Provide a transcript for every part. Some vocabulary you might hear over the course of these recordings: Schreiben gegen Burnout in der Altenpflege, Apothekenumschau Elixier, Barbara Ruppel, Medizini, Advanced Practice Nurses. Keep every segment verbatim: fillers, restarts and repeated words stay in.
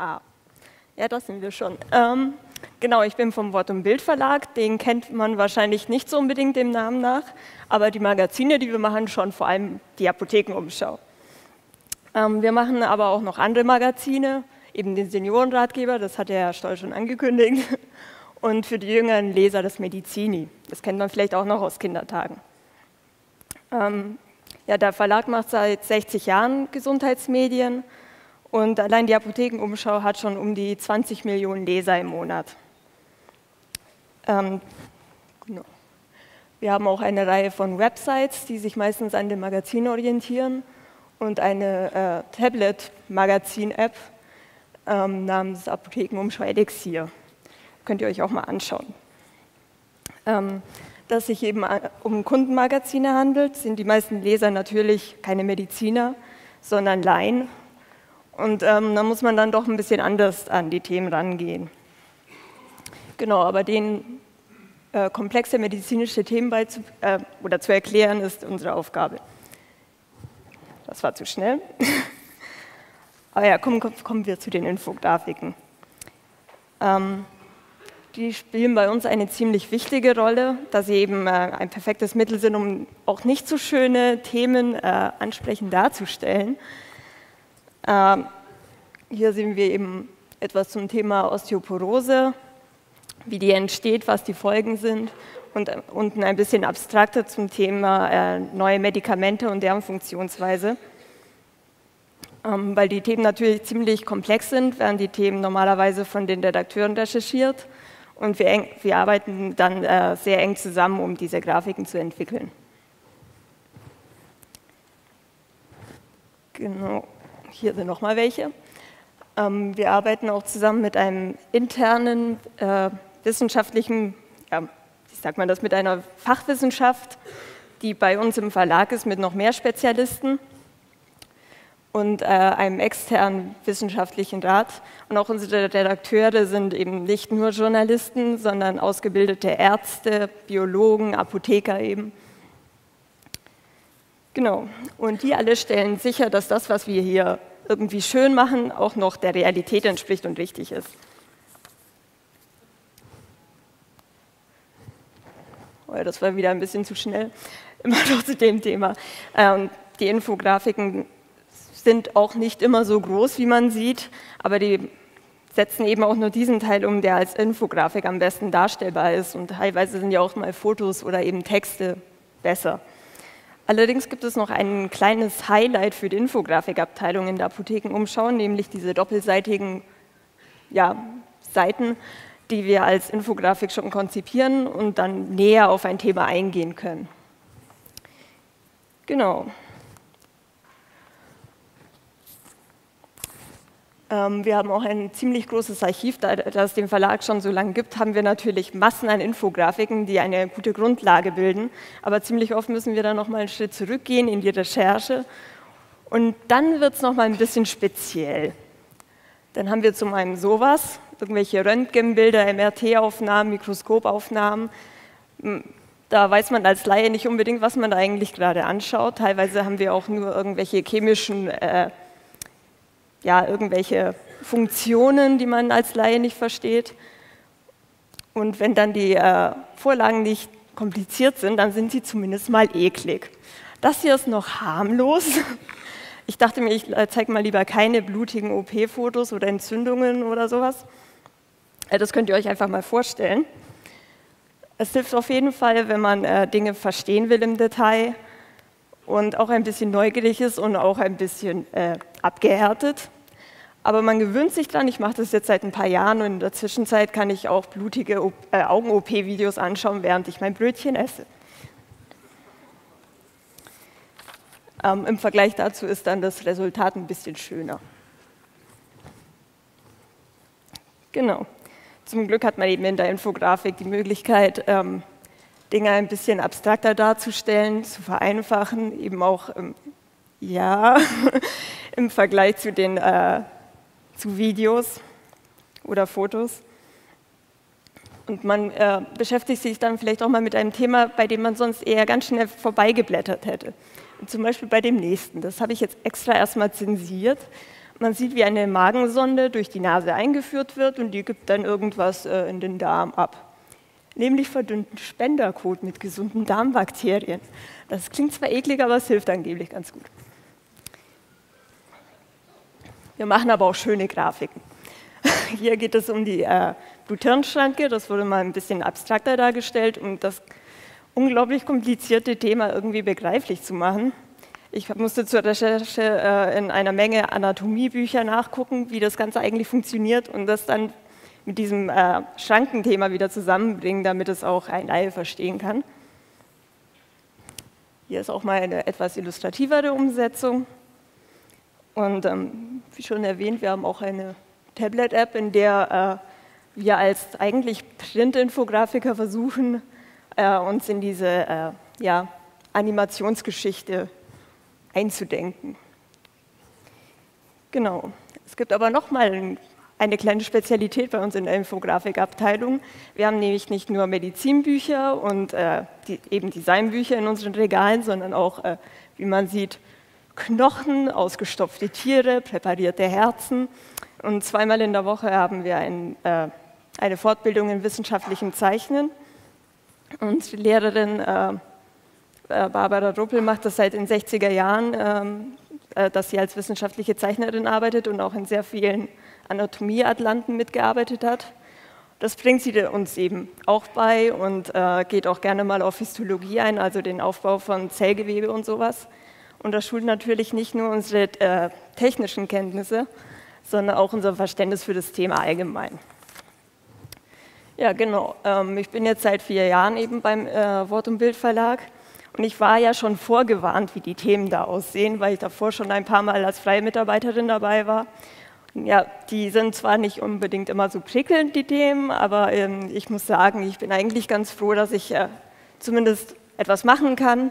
Ah, ja, das sind wir schon. Ähm, genau, ich bin vom Wort und Bild Verlag. Den kennt man wahrscheinlich nicht so unbedingt dem Namen nach, aber die Magazine, die wir machen, schon vor allem die Apothekenumschau. Ähm, wir machen aber auch noch andere Magazine, eben den Seniorenratgeber, das hat der Herr Stoll schon angekündigt, und für die jüngeren Leser das Medizini. Das kennt man vielleicht auch noch aus Kindertagen. Ähm, ja, der Verlag macht seit sechzig Jahren Gesundheitsmedien. Und allein die Apothekenumschau hat schon um die zwanzig Millionen Leser im Monat. Ähm, genau. Wir haben auch eine Reihe von Websites, die sich meistens an den Magazinen orientieren, und eine äh, Tablet-Magazin-App ähm, namens Apothekenumschau Elixier. Könnt ihr euch auch mal anschauen. Ähm, dass es sich eben um Kundenmagazine handelt, sind die meisten Leser natürlich keine Mediziner, sondern Laien. Und ähm, da muss man dann doch ein bisschen anders an die Themen rangehen. Genau, aber denen äh, komplexe medizinische Themen beizu äh, oder zu erklären, ist unsere Aufgabe. Das war zu schnell. Aber ja, kommen, kommen wir zu den Infografiken. Ähm, die spielen bei uns eine ziemlich wichtige Rolle, da sie eben äh, ein perfektes Mittel sind, um auch nicht so schöne Themen äh, ansprechend darzustellen. Hier sehen wir eben etwas zum Thema Osteoporose, wie die entsteht, was die Folgen sind, und unten ein bisschen abstrakter zum Thema neue Medikamente und deren Funktionsweise. Weil die Themen natürlich ziemlich komplex sind, werden die Themen normalerweise von den Redakteuren recherchiert, und wir, eng, wir arbeiten dann sehr eng zusammen, um diese Grafiken zu entwickeln. Genau. Hier sind nochmal welche. Ähm, wir arbeiten auch zusammen mit einem internen äh, wissenschaftlichen, ja, wie sagt man das, mit einer Fachwissenschaft, die bei uns im Verlag ist, mit noch mehr Spezialisten und äh, einem externen wissenschaftlichen Rat. Und auch unsere Redakteure sind eben nicht nur Journalisten, sondern ausgebildete Ärzte, Biologen, Apotheker eben. Genau, und die alle stellen sicher, dass das, was wir hier irgendwie schön machen, auch noch der Realität entspricht und wichtig ist. Oh ja, das war wieder ein bisschen zu schnell, immer noch zu dem Thema. Ähm, die Infografiken sind auch nicht immer so groß, wie man sieht, aber die setzen eben auch nur diesen Teil um, der als Infografik am besten darstellbar ist, und teilweise sind ja auch mal Fotos oder eben Texte besser. Allerdings gibt es noch ein kleines Highlight für die Infografikabteilung in der Apothekenumschau, nämlich diese doppelseitigen ja, Seiten, die wir als Infografik schon konzipieren und dann näher auf ein Thema eingehen können. Genau. Ähm, wir haben auch ein ziemlich großes Archiv, da es den Verlag schon so lange gibt, haben wir natürlich Massen an Infografiken, die eine gute Grundlage bilden. Aber ziemlich oft müssen wir dann nochmal einen Schritt zurückgehen in die Recherche. Und dann wird es nochmal ein bisschen speziell. Dann haben wir zum einen sowas, irgendwelche Röntgenbilder, M R T-Aufnahmen, Mikroskopaufnahmen. Da weiß man als Laie nicht unbedingt, was man da eigentlich gerade anschaut. Teilweise haben wir auch nur irgendwelche chemischen äh, ja, irgendwelche Funktionen, die man als Laie nicht versteht. Und wenn dann die äh, Vorlagen nicht kompliziert sind, dann sind sie zumindest mal eklig. Das hier ist noch harmlos. Ich dachte mir, ich äh, zeige mal lieber keine blutigen O P-Fotos oder Entzündungen oder sowas. Äh, das könnt ihr euch einfach mal vorstellen. Es hilft auf jeden Fall, wenn man äh, Dinge verstehen will im Detail und auch ein bisschen neugierig ist und auch ein bisschen äh, abgehärtet. Aber man gewöhnt sich dran. Ich mache das jetzt seit ein paar Jahren, und in der Zwischenzeit kann ich auch blutige äh, Augen-O P-Videos anschauen, während ich mein Brötchen esse. Ähm, im Vergleich dazu ist dann das Resultat ein bisschen schöner. Genau. Zum Glück hat man eben in der Infografik die Möglichkeit, ähm, Dinge ein bisschen abstrakter darzustellen, zu vereinfachen, eben auch ähm, ja, im Vergleich zu den äh, zu Videos oder Fotos. Und man äh, beschäftigt sich dann vielleicht auch mal mit einem Thema, bei dem man sonst eher ganz schnell vorbeigeblättert hätte. Und zum Beispiel bei dem nächsten. Das habe ich jetzt extra erstmal zensiert. Man sieht, wie eine Magensonde durch die Nase eingeführt wird und die gibt dann irgendwas äh, in den Darm ab. Nämlich verdünnten Spenderkot mit gesunden Darmbakterien. Das klingt zwar eklig, aber es hilft angeblich ganz gut. Wir machen aber auch schöne Grafiken. Hier geht es um die äh, Blut-Hirn-Schranke, das wurde mal ein bisschen abstrakter dargestellt, um das unglaublich komplizierte Thema irgendwie begreiflich zu machen. Ich musste zur Recherche äh, in einer Menge Anatomiebücher nachgucken, wie das Ganze eigentlich funktioniert und das dann mit diesem äh, Schrankenthema wieder zusammenbringen, damit es auch ein Laie verstehen kann. Hier ist auch mal eine etwas illustrativere Umsetzung. Und ähm, wie schon erwähnt, wir haben auch eine Tablet-App, in der äh, wir als eigentlich Print-Infografiker versuchen, äh, uns in diese äh, ja, Animationsgeschichte einzudenken. Genau. Es gibt aber noch mal eine kleine Spezialität bei uns in der Infografikabteilung. Wir haben nämlich nicht nur Medizinbücher und äh, die, eben Designbücher in unseren Regalen, sondern auch, äh, wie man sieht, Knochen, ausgestopfte Tiere, präparierte Herzen. Und zweimal in der Woche haben wir ein, äh, eine Fortbildung in wissenschaftlichem Zeichnen. Und die Lehrerin äh, Barbara Ruppel macht das seit den sechziger Jahren, äh, dass sie als wissenschaftliche Zeichnerin arbeitet und auch in sehr vielen Anatomieatlanten mitgearbeitet hat. Das bringt sie uns eben auch bei und äh, geht auch gerne mal auf Histologie ein, also den Aufbau von Zellgewebe und sowas. Und das schult natürlich nicht nur unsere äh, technischen Kenntnisse, sondern auch unser Verständnis für das Thema allgemein. Ja, genau. Ähm, ich bin jetzt seit vier Jahren eben beim äh, Wort und Bild Verlag und ich war ja schon vorgewarnt, wie die Themen da aussehen, weil ich davor schon ein paar Mal als freie Mitarbeiterin dabei war. Ja, die sind zwar nicht unbedingt immer so prickelnd, die Themen, aber ähm, ich muss sagen, ich bin eigentlich ganz froh, dass ich äh, zumindest etwas machen kann,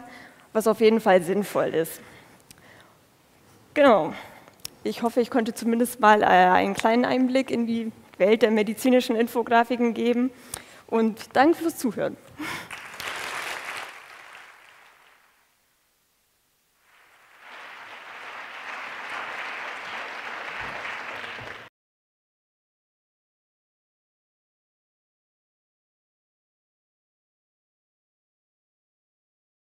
was auf jeden Fall sinnvoll ist. Genau. Ich hoffe, ich konnte zumindest mal einen kleinen Einblick in die Welt der medizinischen Infografiken geben und danke fürs Zuhören.